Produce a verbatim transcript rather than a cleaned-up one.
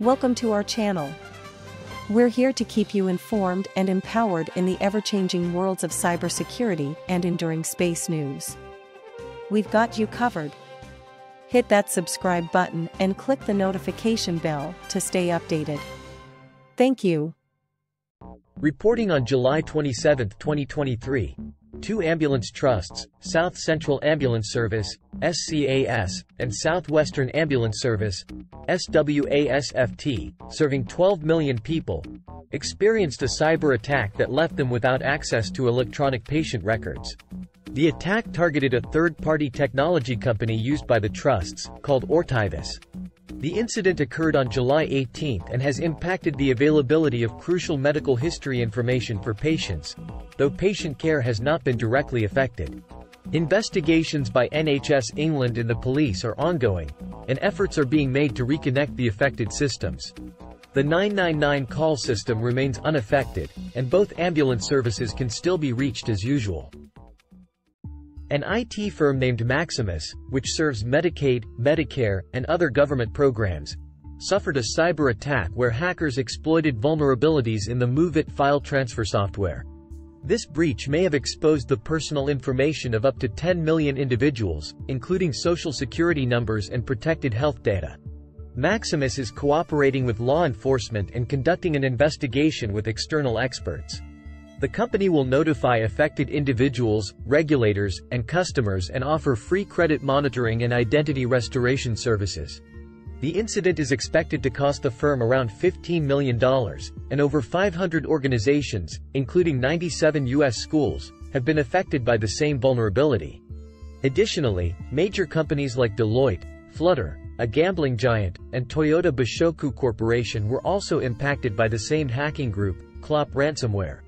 Welcome to our channel. We're here to keep you informed and empowered in the ever-changing worlds of cybersecurity and enduring space news. We've got you covered. Hit that subscribe button and click the notification bell to stay updated. Thank you. Reporting on July twenty-seventh, twenty twenty-three, two ambulance trusts, South Central Ambulance Service, S C A S, and Southwestern Ambulance Service, S W A S F T, serving twelve million people, experienced a cyber attack that left them without access to electronic patient records. The attack targeted a third-party technology company used by the trusts, called Ortivus. The incident occurred on July eighteenth and has impacted the availability of crucial medical history information for patients, though patient care has not been directly affected. Investigations by N H S England and the police are ongoing, and efforts are being made to reconnect the affected systems. The nine nine nine call system remains unaffected, and both ambulance services can still be reached as usual. An I T firm named Maximus, which serves Medicaid, Medicare, and other government programs, suffered a cyber attack where hackers exploited vulnerabilities in the MoveIt file transfer software. This breach may have exposed the personal information of up to ten million individuals, including social security numbers and protected health data. Maximus is cooperating with law enforcement and conducting an investigation with external experts. The company will notify affected individuals, regulators, and customers and offer free credit monitoring and identity restoration services. The incident is expected to cost the firm around fifteen million dollars, and over five hundred organizations, including ninety-seven U S schools, have been affected by the same vulnerability. Additionally, major companies like Deloitte, Flutter, a gambling giant, and Toyota Boshoku Corporation were also impacted by the same hacking group, Clop ransomware.